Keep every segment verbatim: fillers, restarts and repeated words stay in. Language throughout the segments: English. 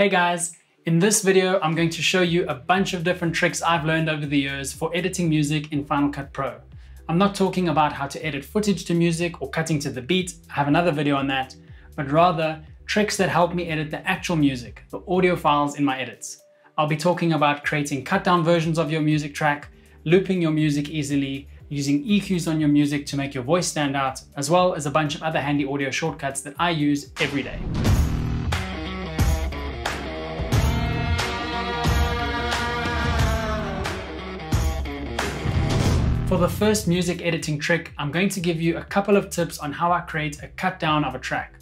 Hey guys, in this video, I'm going to show you a bunch of different tricks I've learned over the years for editing music in Final Cut Pro. I'm not talking about how to edit footage to music or cutting to the beat, I have another video on that, but rather tricks that help me edit the actual music, the audio files in my edits. I'll be talking about creating cut down versions of your music track, looping your music easily, using E Qs on your music to make your voice stand out, as well as a bunch of other handy audio shortcuts that I use every day. For the first music editing trick, I'm going to give you a couple of tips on how I create a cut down of a track.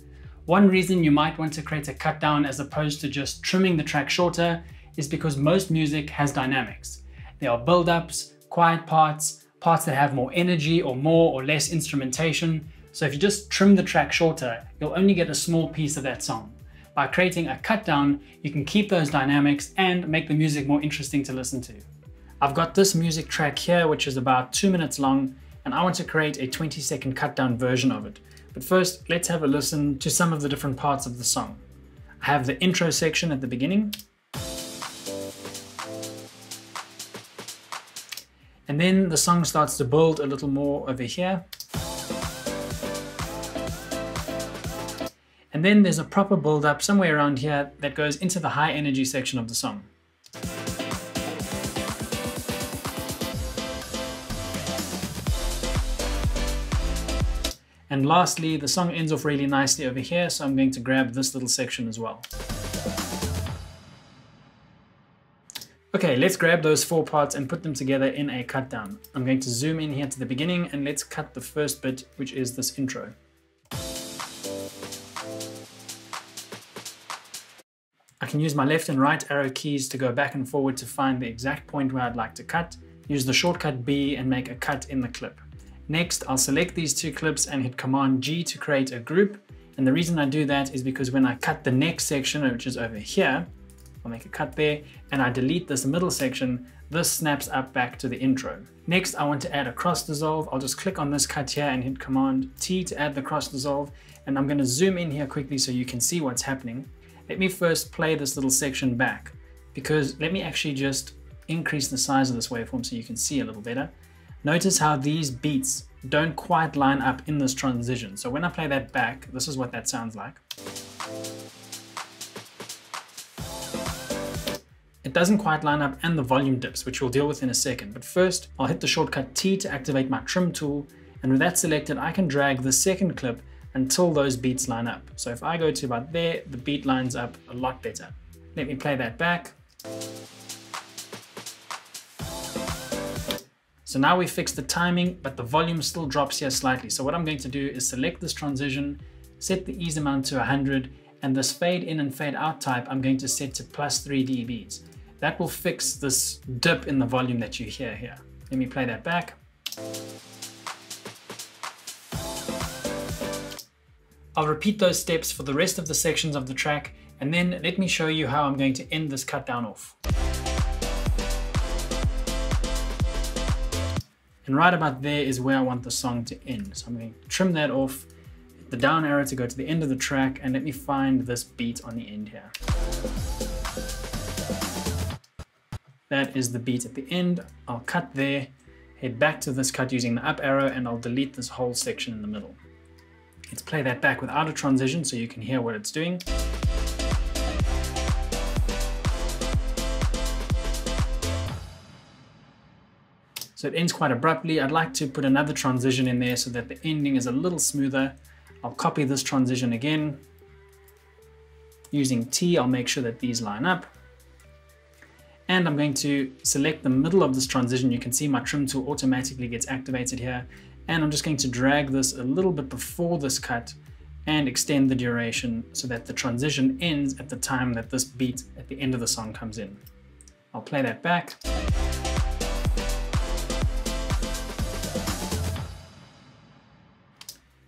One reason you might want to create a cut down as opposed to just trimming the track shorter is because most music has dynamics. There are build-ups, quiet parts, parts that have more energy or more or less instrumentation. So if you just trim the track shorter, you'll only get a small piece of that song. By creating a cut down, you can keep those dynamics and make the music more interesting to listen to. I've got this music track here, which is about two minutes long, and I want to create a twenty second cut down version of it. But first, let's have a listen to some of the different parts of the song. I have the intro section at the beginning. And then the song starts to build a little more over here. And then there's a proper build up somewhere around here that goes into the high energy section of the song. And lastly, the song ends off really nicely over here, so I'm going to grab this little section as well. Okay, let's grab those four parts and put them together in a cut down. I'm going to zoom in here to the beginning and let's cut the first bit, which is this intro. I can use my left and right arrow keys to go back and forward to find the exact point where I'd like to cut, use the shortcut B and make a cut in the clip. Next, I'll select these two clips and hit Command G to create a group. And the reason I do that is because when I cut the next section, which is over here, I'll make a cut there, and I delete this middle section, this snaps up back to the intro. Next, I want to add a cross dissolve. I'll just click on this cut here and hit Command T to add the cross dissolve. And I'm gonna zoom in here quickly so you can see what's happening. Let me first play this little section back, because let me actually just increase the size of this waveform so you can see a little better. Notice how these beats don't quite line up in this transition. So when I play that back, this is what that sounds like. It doesn't quite line up and the volume dips, which we'll deal with in a second. But first, I'll hit the shortcut T to activate my trim tool. And with that selected, I can drag the second clip until those beats line up. So if I go to about there, the beat lines up a lot better. Let me play that back. So now we fixed the timing, but the volume still drops here slightly. So what I'm going to do is select this transition, set the ease amount to one hundred, and this fade in and fade out type, I'm going to set to plus three decibels. That will fix this dip in the volume that you hear here. Let me play that back. I'll repeat those steps for the rest of the sections of the track, and then let me show you how I'm going to end this cut down off. And right about there is where I want the song to end. So I'm going to trim that off, the down arrow to go to the end of the track, and let me find this beat on the end here. That is the beat at the end. I'll cut there, head back to this cut using the up arrow, and I'll delete this whole section in the middle. Let's play that back without a transition so you can hear what it's doing. So it ends quite abruptly. I'd like to put another transition in there so that the ending is a little smoother. I'll copy this transition again. Using T, I'll make sure that these line up. And I'm going to select the middle of this transition. You can see my trim tool automatically gets activated here. And I'm just going to drag this a little bit before this cut and extend the duration so that the transition ends at the time that this beat at the end of the song comes in. I'll play that back.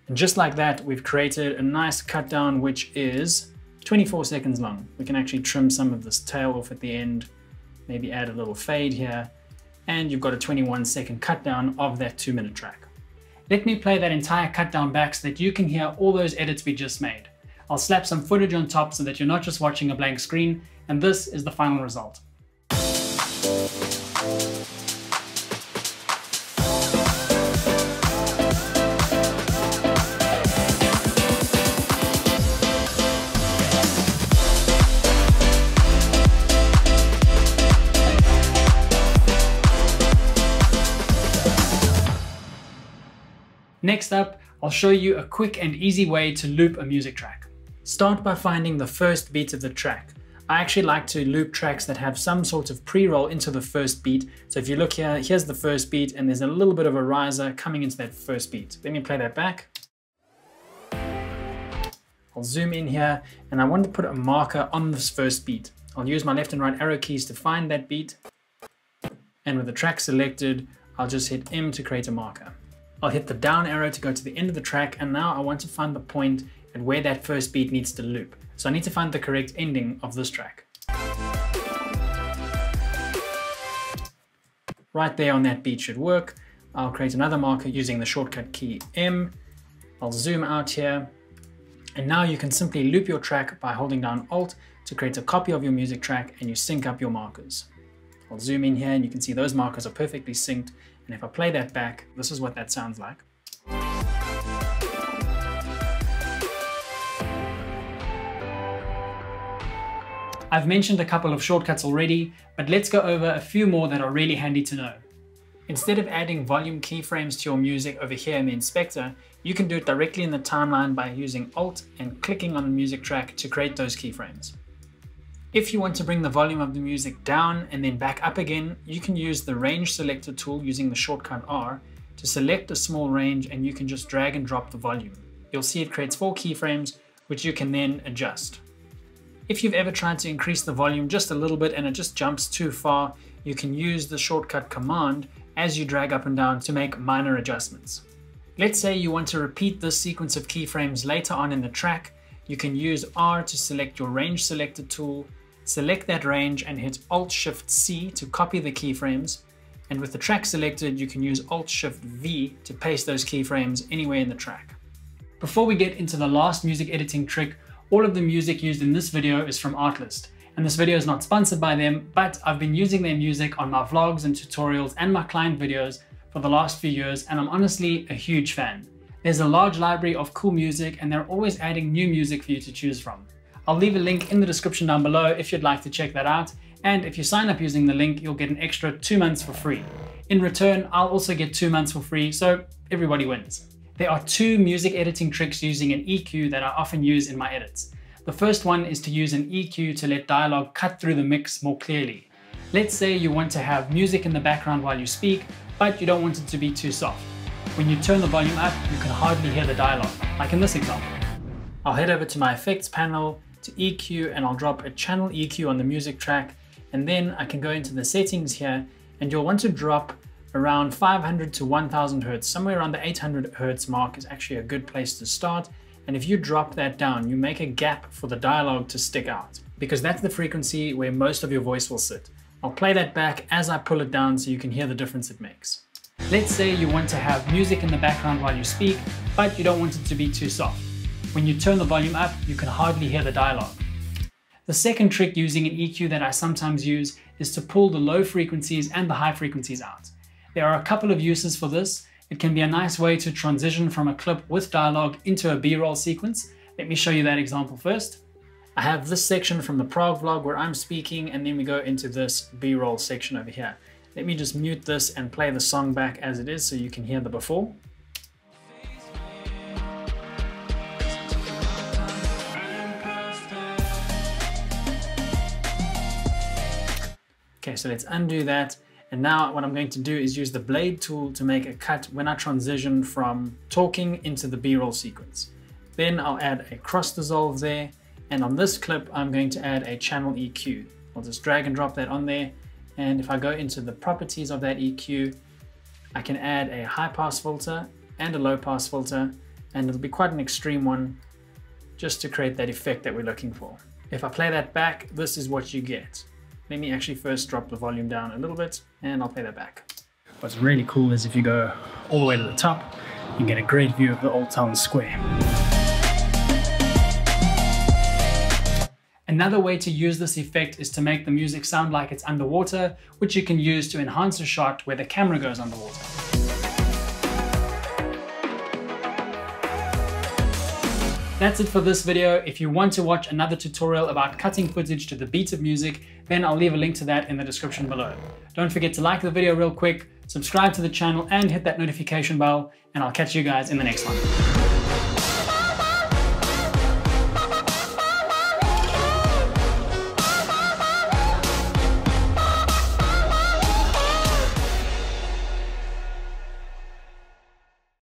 And just like that, we've created a nice cut down, which is twenty-four seconds long. We can actually trim some of this tail off at the end, maybe add a little fade here, and you've got a twenty-one second cut down of that two minute track. Let me play that entire cut down back so that you can hear all those edits we just made. I'll slap some footage on top so that you're not just watching a blank screen, and this is the final result. Next up, I'll show you a quick and easy way to loop a music track. Start by finding the first beat of the track. I actually like to loop tracks that have some sort of pre-roll into the first beat. So if you look here, here's the first beat and there's a little bit of a riser coming into that first beat. Let me play that back. I'll zoom in here and I want to put a marker on this first beat. I'll use my left and right arrow keys to find that beat. And with the track selected, I'll just hit M to create a marker. I'll hit the down arrow to go to the end of the track, and now I want to find the point and where that first beat needs to loop. So I need to find the correct ending of this track. Right there on that beat should work. I'll create another marker using the shortcut key M. I'll zoom out here. And now you can simply loop your track by holding down Alt to create a copy of your music track, and you sync up your markers. I'll zoom in here and you can see those markers are perfectly synced. And if I play that back, this is what that sounds like. I've mentioned a couple of shortcuts already, but let's go over a few more that are really handy to know. Instead of adding volume keyframes to your music over here in the inspector, you can do it directly in the timeline by using Alt and clicking on the music track to create those keyframes. If you want to bring the volume of the music down and then back up again, you can use the range selector tool using the shortcut R to select a small range, and you can just drag and drop the volume. You'll see it creates four keyframes, which you can then adjust. If you've ever tried to increase the volume just a little bit and it just jumps too far, you can use the shortcut command as you drag up and down to make minor adjustments. Let's say you want to repeat this sequence of keyframes later on in the track. You can use R to select your range selector tool, select that range and hit Alt Shift C to copy the keyframes, and with the track selected you can use Alt Shift V to paste those keyframes anywhere in the track. Before we get into the last music editing trick, all of the music used in this video is from Artlist, and this video is not sponsored by them, but I've been using their music on my vlogs and tutorials and my client videos for the last few years, and I'm honestly a huge fan. There's a large library of cool music and they're always adding new music for you to choose from. I'll leave a link in the description down below if you'd like to check that out, and if you sign up using the link, you'll get an extra two months for free. In return, I'll also get two months for free, so everybody wins. There are two music editing tricks using an E Q that I often use in my edits. The first one is to use an E Q to let dialogue cut through the mix more clearly. Let's say you want to have music in the background while you speak, but you don't want it to be too soft. When you turn the volume up, you can hardly hear the dialogue, like in this example. I'll head over to my effects panel, to E Q, and I'll drop a channel E Q on the music track, and then I can go into the settings here, and you'll want to drop around five hundred to one thousand hertz. Somewhere around the eight hundred hertz mark is actually a good place to start, and if you drop that down you make a gap for the dialogue to stick out, because that's the frequency where most of your voice will sit. I'll play that back as I pull it down so you can hear the difference it makes. Let's say you want to have music in the background while you speak, but you don't want it to be too soft. When you turn the volume up, you can hardly hear the dialogue. The second trick using an E Q that I sometimes use is to pull the low frequencies and the high frequencies out. There are a couple of uses for this. It can be a nice way to transition from a clip with dialogue into a B-roll sequence. Let me show you that example first. I have this section from the Prague vlog where I'm speaking, and then we go into this B-roll section over here. Let me just mute this and play the song back as it is so you can hear the before. Okay, so let's undo that, and now what I'm going to do is use the blade tool to make a cut when I transition from talking into the B-roll sequence. Then I'll add a cross dissolve there, and on this clip I'm going to add a channel E Q. I'll just drag and drop that on there, and if I go into the properties of that E Q, I can add a high pass filter and a low pass filter, and it'll be quite an extreme one just to create that effect that we're looking for. If I play that back, this is what you get. Let me actually first drop the volume down a little bit and I'll play that back. What's really cool is if you go all the way to the top, you can get a great view of the old town square. Another way to use this effect is to make the music sound like it's underwater, which you can use to enhance a shot where the camera goes underwater. That's it for this video. If you want to watch another tutorial about cutting footage to the beat of music, then I'll leave a link to that in the description below. Don't forget to like the video real quick, subscribe to the channel and hit that notification bell, and I'll catch you guys in the next one.